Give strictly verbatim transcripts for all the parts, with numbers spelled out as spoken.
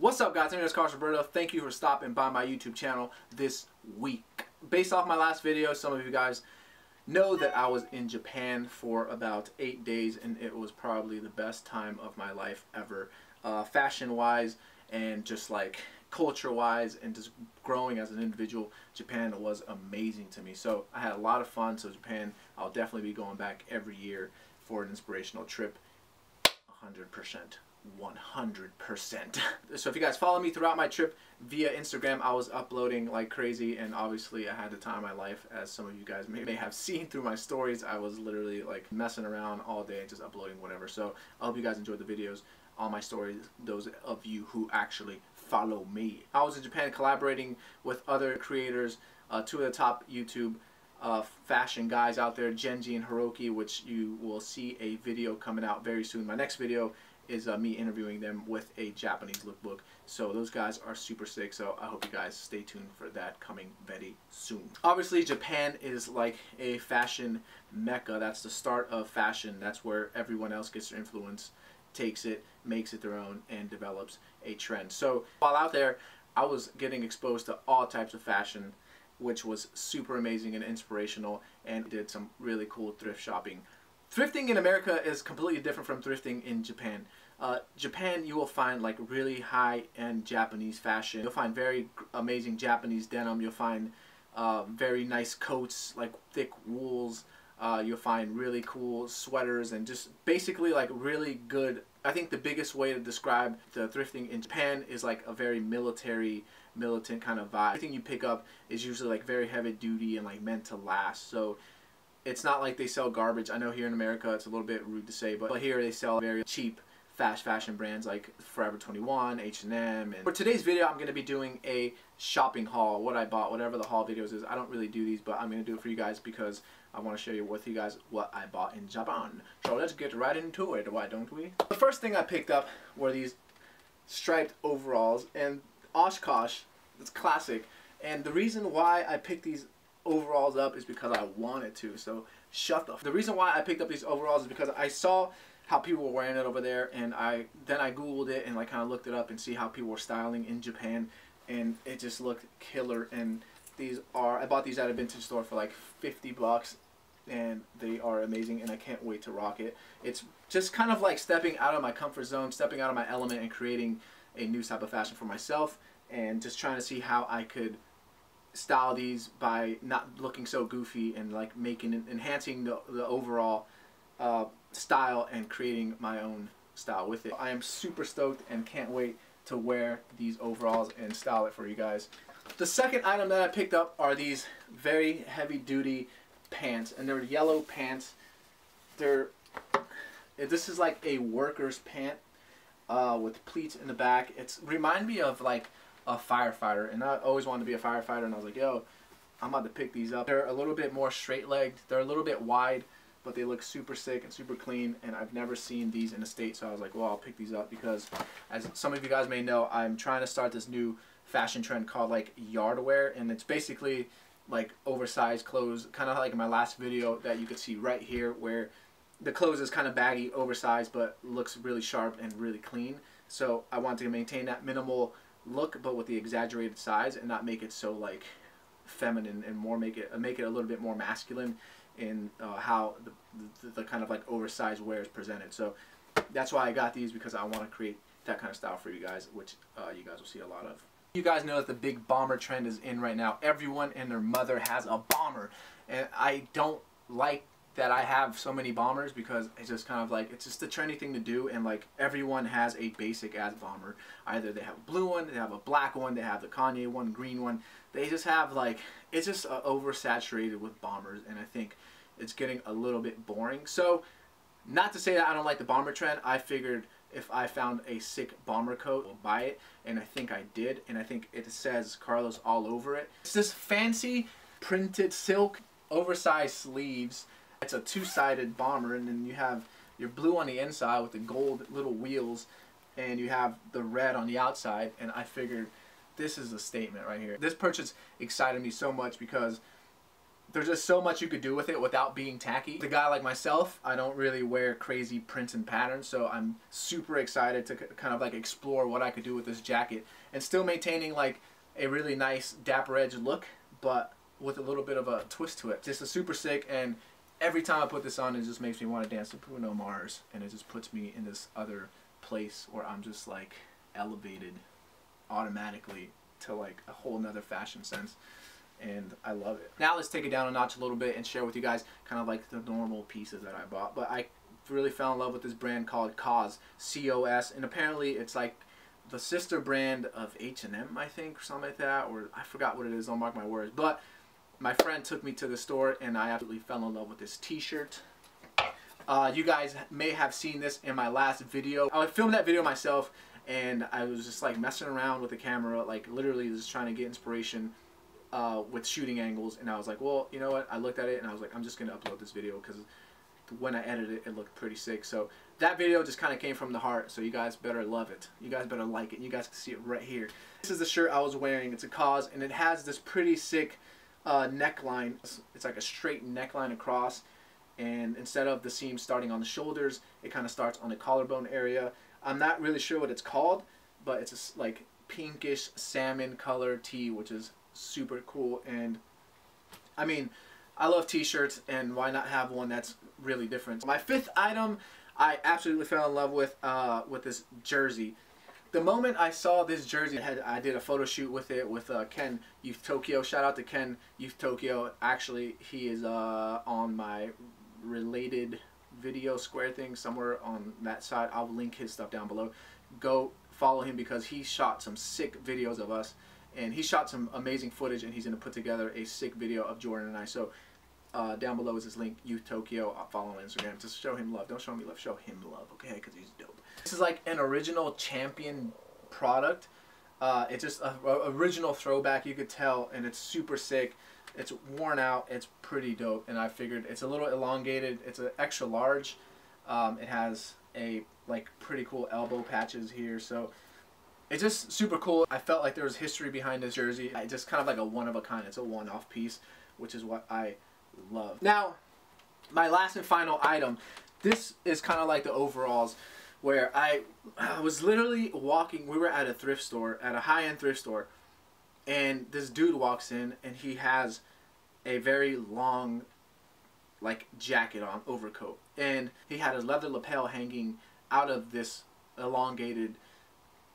What's up, guys? My name is Carlos Roberto. Thank you for stopping by my YouTube channel this week. Based off my last video, some of you guys know that I was in Japan for about eight days, and it was probably the best time of my life ever, uh, fashion-wise and just like culture-wise and just growing as an individual. Japan was amazing to me, so I had a lot of fun. So Japan, I'll definitely be going back every year for an inspirational trip, one hundred percent. one hundred percent. So if you guys follow me throughout my trip via Instagram, I was uploading like crazy, and obviously I had the time of my life, as some of you guys may, may have seen through my stories. I was literally like messing around all day, just uploading whatever. So I hope you guys enjoyed the videos on my stories, those of you who actually follow me. I was in Japan collaborating with other creators, uh, two of the top YouTube Uh, fashion guys out there, Genji and Hiroki, which you will see a video coming out very soon. My next video is uh, me interviewing them with a Japanese lookbook. So those guys are super sick, so I hope you guys stay tuned for that coming very soon. Obviously Japan is like a fashion mecca. That's the start of fashion. That's where everyone else gets their influence, takes it, makes it their own, and develops a trend. So while out there, I was getting exposed to all types of fashion, which was super amazing and inspirational, and did some really cool thrift shopping. Thrifting in America is completely different from thrifting in Japan. Uh, Japan, you will find like really high-end Japanese fashion. You'll find very amazing Japanese denim. You'll find uh, very nice coats, like thick wools. Uh, you'll find really cool sweaters, and just basically like really good. I think the biggest way to describe the thrifting in Japan is like a very military, militant kind of vibe. Everything you pick up is usually like very heavy duty and like meant to last. So it's not like they sell garbage. I know here in America it's a little bit rude to say, but, but here they sell very cheap fast fashion brands like Forever twenty-one, H and M. And for today's video, I'm going to be doing a shopping haul, what I bought, whatever the haul videos is. I don't really do these, but I'm going to do it for you guys because I want to share with you guys what I bought in Japan. So let's get right into it, why don't we? The first thing I picked up were these striped overalls, and Oshkosh, it's classic. And the reason why I picked these overalls up is because I wanted to, so shut the f the reason why I picked up these overalls is because I saw how people were wearing it over there, and I then I googled it and like kind of looked it up and see how people were styling in Japan, and it just looked killer. And these are, I bought these at a vintage store for like fifty bucks, and they are amazing, and I can't wait to rock it. It's just kind of like stepping out of my comfort zone, stepping out of my element, and creating a new type of fashion for myself, and just trying to see how I could style these by not looking so goofy, and like making enhancing the, the overall uh, style and creating my own style with it. I am super stoked and can't wait to wear these overalls and style it for you guys. The second item that I picked up are these very heavy duty pants, and they're yellow pants. They're this is like a worker's pant uh, with pleats in the back. It's remind me of like a firefighter, and I always wanted to be a firefighter, and I was like, yo, I'm about to pick these up. They're a little bit more straight-legged, they're a little bit wide, but they look super sick and super clean, and I've never seen these in the States, so I was like, well, I'll pick these up because, as some of you guys may know, I'm trying to start this new fashion trend called like yard wear, and it's basically like oversized clothes, kind of like in my last video that you could see right here, where the clothes is kind of baggy, oversized, but looks really sharp and really clean. So I want to maintain that minimal look, but with the exaggerated size, and not make it so like feminine, and more make it make it a little bit more masculine in uh, how the, the, the kind of like oversized wear is presented. So that's why I got these, because I want to create that kind of style for you guys, which uh, you guys will see a lot of. You guys know that the big bomber trend is in right now. Everyone and their mother has a bomber, and I don't like that I have so many bombers, because it's just kind of like, it's just the trendy thing to do, and like everyone has a basic ass bomber. Either they have a blue one, they have a black one, they have the Kanye one, green one. They just have like, it's just uh, oversaturated with bombers, and I think it's getting a little bit boring. So not to say that I don't like the bomber trend, I figured if I found a sick bomber coat, I'll buy it, and I think I did, and I think it says Carlos all over it. It's this fancy printed silk, oversized sleeves. It's a two-sided bomber, and then you have your blue on the inside with the gold little wheels, and you have the red on the outside, and I figured this is a statement right here. This purchase excited me so much because there's just so much you could do with it without being tacky. The guy like myself, I don't really wear crazy prints and patterns, so I'm super excited to kind of like explore what I could do with this jacket and still maintaining like a really nice dapper edge look, but with a little bit of a twist to it. Just a super sick, and every time I put this on, it just makes me want to dance to Bruno Mars, and it just puts me in this other place where I'm just like elevated automatically to like a whole nother fashion sense. And I love it. Now let's take it down a notch a little bit and share with you guys kind of like the normal pieces that I bought. But I really fell in love with this brand called C O S, C O S, and apparently it's like the sister brand of H and M, I think, or something like that, or I forgot what it is, don't mark my words. But my friend took me to the store and I absolutely fell in love with this t-shirt. Uh, you guys may have seen this in my last video. I filmed that video myself and I was just like messing around with the camera, like literally just trying to get inspiration Uh, with shooting angles, and I was like, well, you know what, I looked at it and I was like, I'm just gonna upload this video because when I edited it, it looked pretty sick. So that video just kind of came from the heart, so you guys better love it, you guys better like it, you guys can see it right here. This is the shirt I was wearing. It's a C O S and it has this pretty sick uh, neckline. It's like a straight neckline across, and instead of the seam starting on the shoulders, it kind of starts on the collarbone area. I'm not really sure what it's called, but it's a, like pinkish salmon color tee, which is super cool. And I mean, I love t-shirts, and why not have one that's really different. My fifth item I absolutely fell in love with, uh, with this jersey. The moment I saw this jersey, I, had, I did a photo shoot with it with uh, Ken Youth Tokyo. Shout out to Ken Youth Tokyo. Actually, he is uh, on my related video square thing somewhere on that side. I'll link his stuff down below. Go follow him because he shot some sick videos of us. And he shot some amazing footage, and he's going to put together a sick video of Jordan and I. So uh, down below is his link, Youth Tokyo. I'll follow on Instagram. Just show him love. Don't show me love. Show him love, okay? Because he's dope. This is like an original champion product. Uh, it's just an original throwback, you could tell, and it's super sick. It's worn out. It's pretty dope, and I figured it's a little elongated. It's an extra large. Um, it has a like pretty cool elbow patches here, so... it's just super cool. I felt like there was history behind this jersey. It's just kind of like a one-of-a-kind. It's a one-off piece, which is what I love. Now, my last and final item. This is kind of like the overalls, where I, I was literally walking. We were at a thrift store, at a high-end thrift store, and this dude walks in, and he has a very long, like, jacket on, overcoat. And he had a leather lapel hanging out of this elongated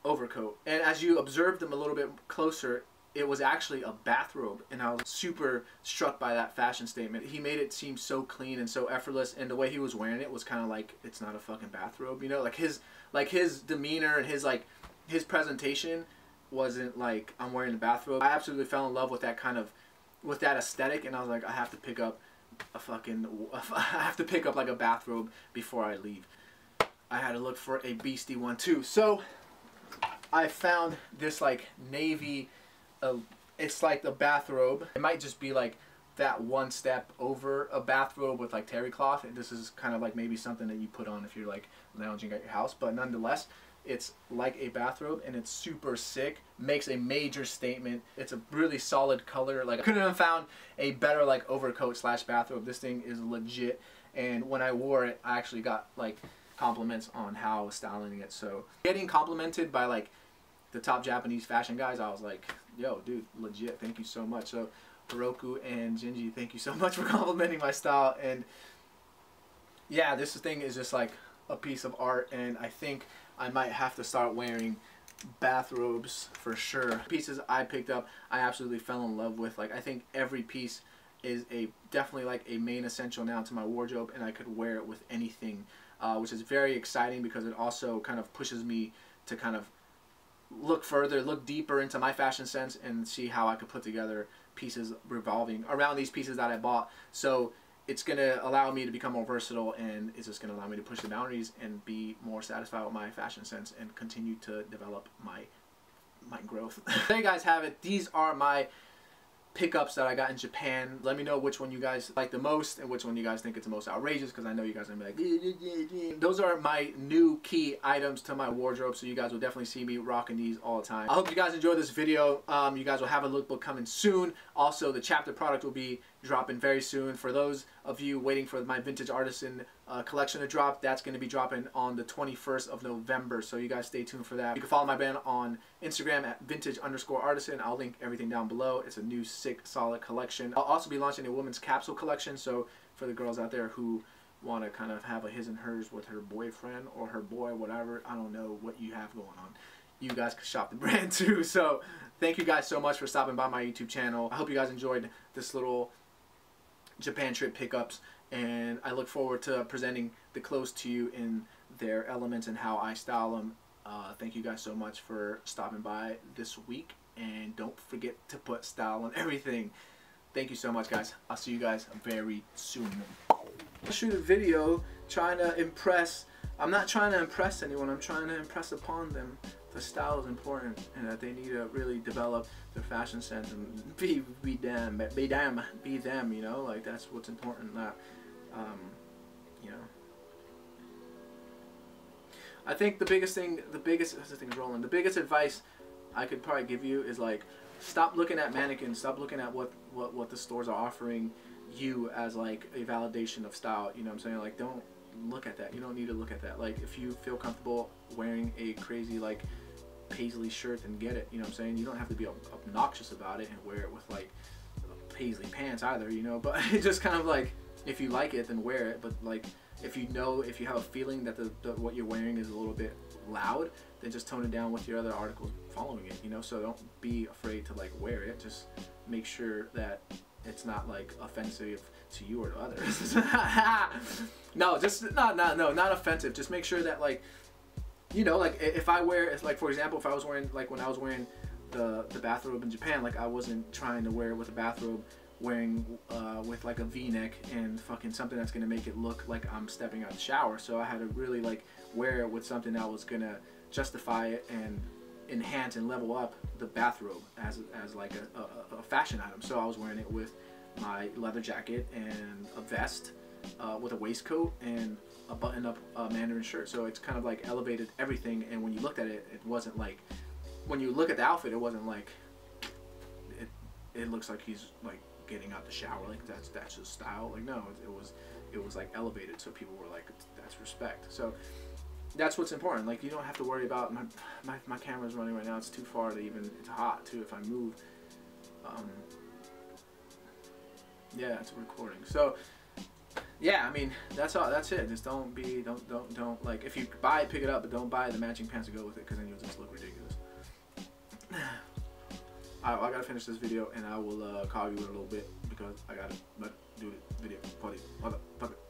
overcoat, and as you observed them a little bit closer, it was actually a bathrobe, and I was super struck by that fashion statement. He made it seem so clean and so effortless, and the way he was wearing it was kind of like, it's not a fucking bathrobe, you know, like his like his demeanor and his like his presentation wasn't like, I'm wearing a bathrobe. I absolutely fell in love with that kind of with that aesthetic, and I was like, I have to pick up a fucking I have to pick up like a bathrobe before I leave. I had to look for a beastie one too. So I found this like navy, uh, it's like the bathrobe. It might just be like that one step over a bathrobe with like terry cloth. And this is kind of like maybe something that you put on if you're like lounging at your house. But nonetheless, it's like a bathrobe, and it's super sick. Makes a major statement. It's a really solid color. Like, I couldn't have found a better like overcoat slash bathrobe. This thing is legit. And when I wore it, I actually got like compliments on how I was styling it. So getting complimented by like the top Japanese fashion guys, I was like, yo, dude, legit, thank you so much. So Hiroki and Genji, thank you so much for complimenting my style. And yeah, this thing is just like a piece of art, and I think I might have to start wearing bathrobes for sure. Pieces I picked up, I absolutely fell in love with. Like, I think every piece is a definitely like a main essential now to my wardrobe, and I could wear it with anything, uh, which is very exciting because it also kind of pushes me to kind of look further, look deeper into my fashion sense, and see how I could put together pieces revolving around these pieces that I bought. So it's going to allow me to become more versatile, and it's just going to allow me to push the boundaries and be more satisfied with my fashion sense and continue to develop my my growth. There you guys have it. These are my pickups that I got in Japan. Let me know which one you guys like the most and which one you guys think is the most outrageous, because I know you guys are going to be like, those are my new key items to my wardrobe, so you guys will definitely see me rocking these all the time. I hope you guys enjoyed this video. Um, you guys will have a lookbook coming soon. Also, the chapter product will be dropping very soon. For those of you waiting for my Vintage Artisan uh, collection to drop, that's going to be dropping on the twenty-first of November, so you guys stay tuned for that. You can follow my band on Instagram at vintage underscore artisan. I'll link everything down below. It's a new, sick, solid collection. I'll also be launching a women's capsule collection, so for the girls out there who want to kind of have a his and hers with her boyfriend or her boy, whatever, I don't know what you have going on, you guys can shop the brand too. So thank you guys so much for stopping by my YouTube channel. I hope you guys enjoyed this little Japan trip pickups, and I look forward to presenting the clothes to you in their elements and how I style them. Uh, thank you guys so much for stopping by this week, and don't forget to put style on everything. Thank you so much, guys. I'll see you guys very soon. I'll shoot a video trying to impress. I'm not trying to impress anyone. I'm trying to impress upon them that style is important and that they need to really develop their fashion sense and be be them, be them, be them. You know, like that's what's important. That, um, you know, I think the biggest thing, the biggest the thing's rolling. The biggest advice I could probably give you is like, stop looking at mannequins. Stop looking at what what what the stores are offering you as like a validation of style. You know what I'm saying? Like, don't look at that. You don't need to look at that. Like, if you feel comfortable wearing a crazy like paisley shirt, then get it. You know what I'm saying? You don't have to be obnoxious about it and wear it with like paisley pants either, you know. But it's just kind of like, if you like it, then wear it. But like, if you know, if you have a feeling that the, the what you're wearing is a little bit loud, then just tone it down with your other articles following it, you know. So don't be afraid to like wear it. Just make sure that it's not like offensive to you or to others. No, just not, not, no, not offensive. Just make sure that like, you know, like if I wear, it's like, for example, if I was wearing, like when I was wearing the, the bathrobe in Japan, like I wasn't trying to wear it with a bathrobe wearing uh, with like a V-neck and fucking something that's gonna make it look like I'm stepping out of the shower. So I had to really like wear it with something that was gonna justify it and enhance and level up the bathrobe as, as like a, a, a fashion item. So I was wearing it with my leather jacket and a vest uh, with a waistcoat and a button up uh, Mandarin shirt. So it's kind of like elevated everything, and when you looked at it, it wasn't like, when you look at the outfit, it wasn't like, it, it looks like he's like getting out the shower, like that's that's his style. Like, no, it, it was it was like elevated, so people were like, that's respect. So that's what's important. Like, you don't have to worry about my, my, my camera's running right now. It's too far to even, it's hot too if I move. Um, yeah, it's recording. So yeah, I mean, that's all, that's it. Just don't be, don't, don't, don't like, if you buy it, pick it up, but don't buy the matching pants to go with it, because then you'll just look ridiculous. I, I gotta finish this video, and I will uh, call you in a little bit because I gotta do the video for the motherfucker.